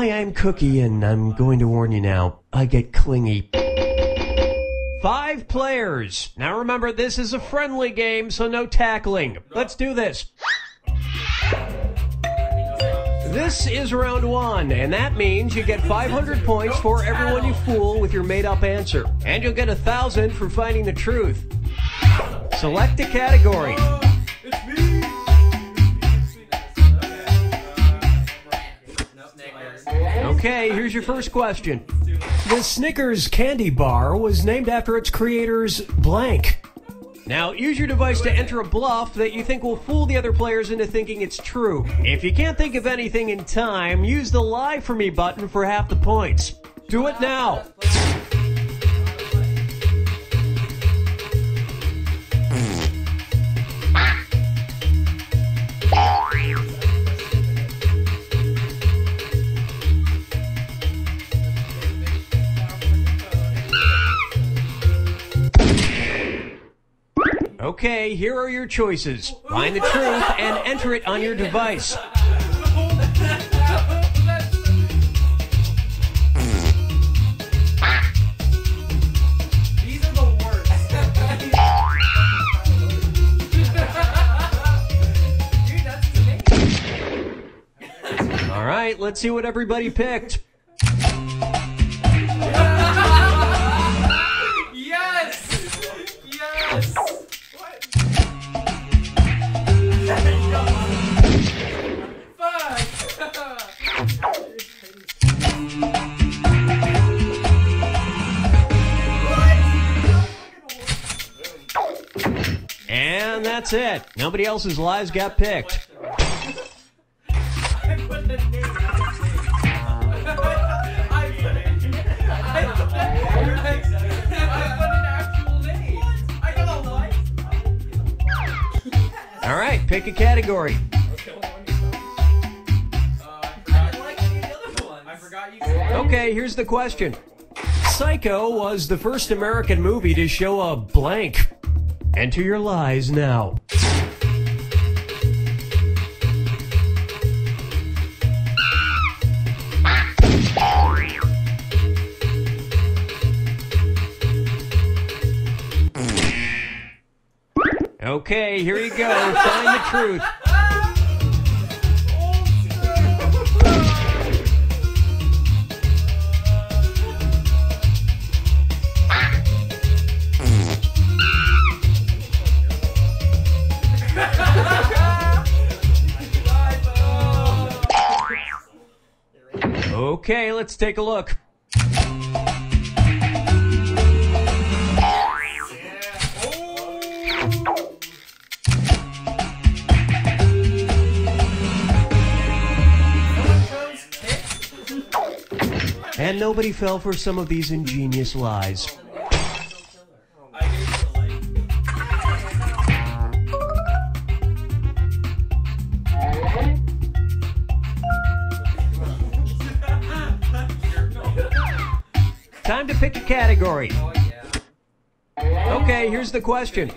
Hi, I'm Cookie, and I'm going to warn you now, I get clingy. 5 players. Now remember, this is a friendly game, so no tackling. Let's do this. This is round 1, and that means you get 500 points for everyone you fool with your made-up answer. And you'll get 1,000 for finding the truth. Select a category. Okay, here's your first question. The Snickers candy bar was named after its creator's blank. Now, use your device to enter a bluff that you think will fool the other players into thinking it's true. If you can't think of anything in time, use the Lie For Me button for half the points. Do it now! Okay, here are your choices. Find the truth and enter it on your device. These are the worst. All right, let's see what everybody picked. And that's it. Nobody else's lies got picked. All right, pick a category. Okay, here's the question. Psycho was the first American movie to show a blank. Enter your lies now. Okay, here you go. Find the truth. Okay, let's take a look. And nobody fell for some of these ingenious lies. Time to pick a category. Okay, here's the question.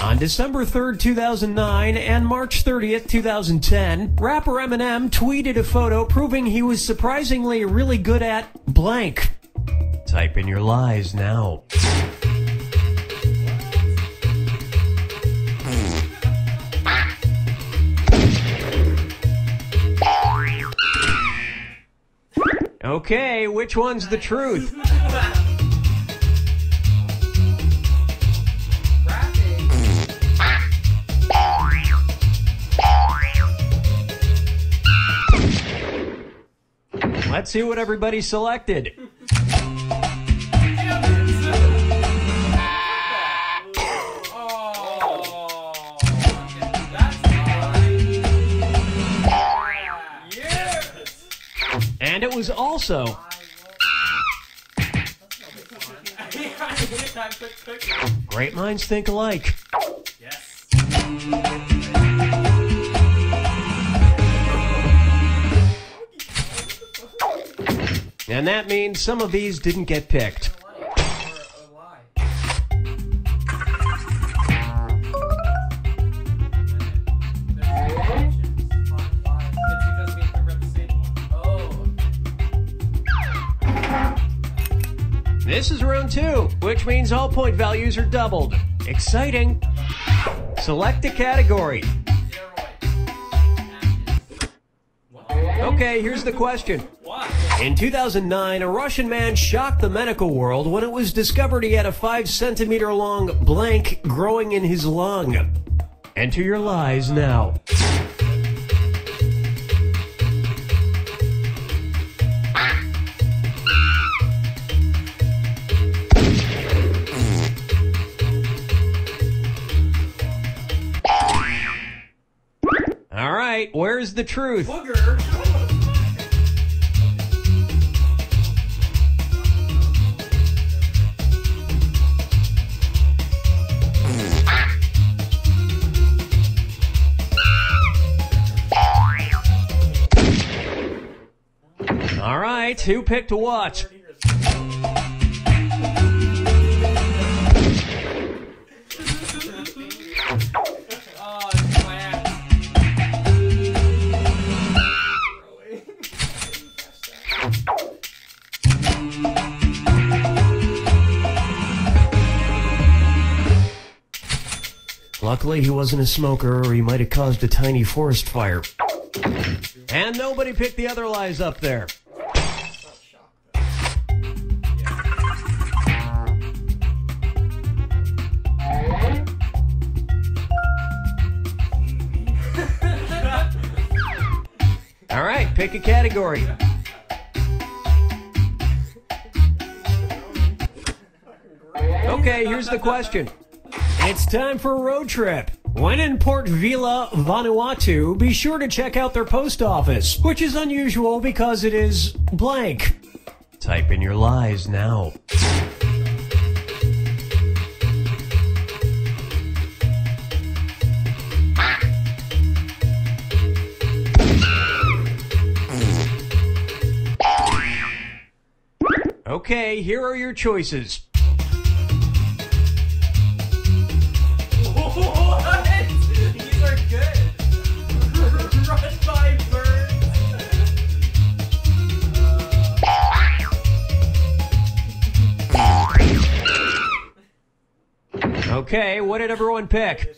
On December 3rd, 2009 and March 30th, 2010, rapper Eminem tweeted a photo proving he was surprisingly really good at blank. Type in your lies now. Okay, which one's the truth? Let's see what everybody selected. And it was also. Great minds think alike. Yes. And that means some of these didn't get picked. This is round 2, which means all point values are doubled. Exciting. Select a category. Okay, here's the question. In 2009, a Russian man shocked the medical world when it was discovered he had a 5-centimeter long blank growing in his lung. Enter your lies now. All right, where's the truth? Booger. All right, who picked what? Luckily, he wasn't a smoker, or he might have caused a tiny forest fire. And nobody picked the other lies up there. All right, pick a category. Okay, here's the question. It's time for a road trip. When in Port Vila, Vanuatu, be sure to check out their post office, which is unusual because it is blank. Type in your lies now. Okay, here are your choices. What? These are good. Run by birds. Okay, what did everyone pick?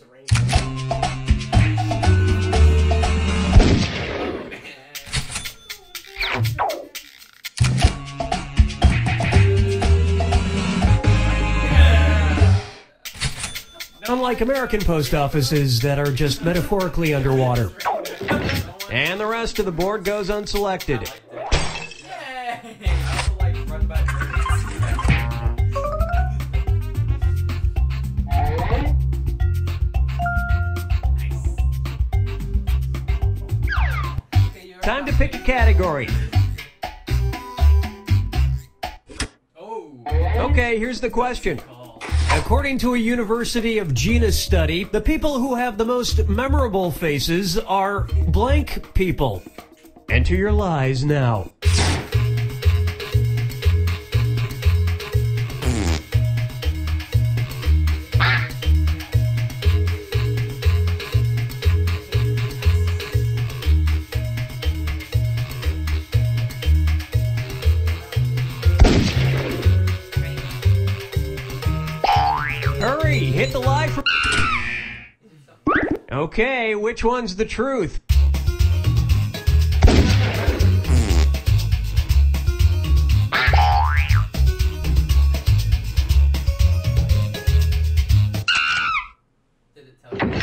Unlike American post offices that are just metaphorically underwater. And the rest of the board goes unselected. Time to pick a category. Okay, here's the question. According to a University of Genus study, the people who have the most memorable faces are blank people. Enter your lies now. Hurry, hit the lie for... Okay, which one's the truth?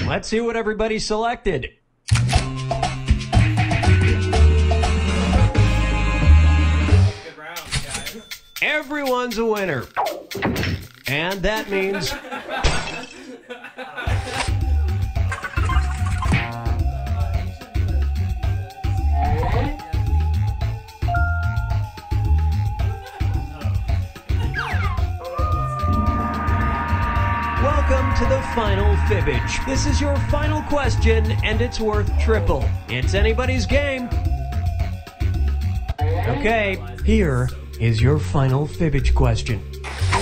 Let's see what everybody selected. Everyone's a winner. And that means... Welcome to the final fibbage. This is your final question, and it's worth triple. It's anybody's game. Okay, here is your final fibbage question.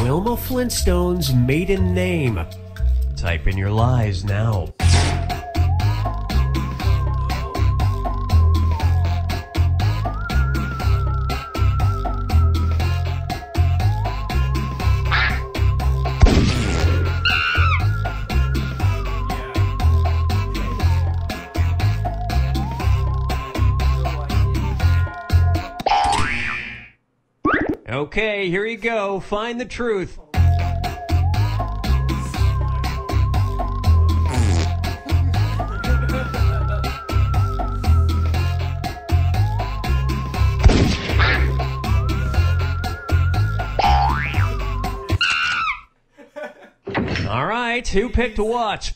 Wilma Flintstone's maiden name. Type in your lies now. Okay, here you go. Find the truth. All right, who picked watch?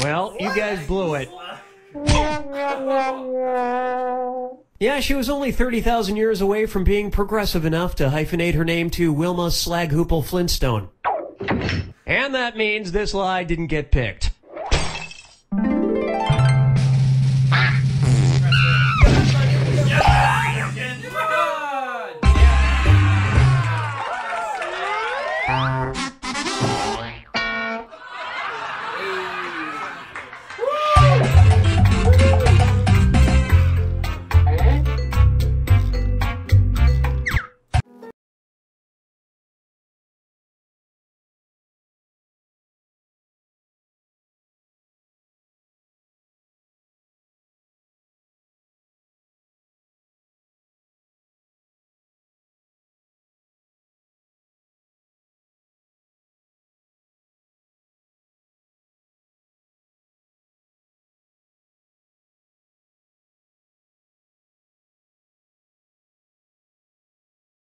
Well, you guys blew it. Yeah, she was only 30,000 years away from being progressive enough to hyphenate her name to Wilma Slaghoople Flintstone. And that means this lie didn't get picked.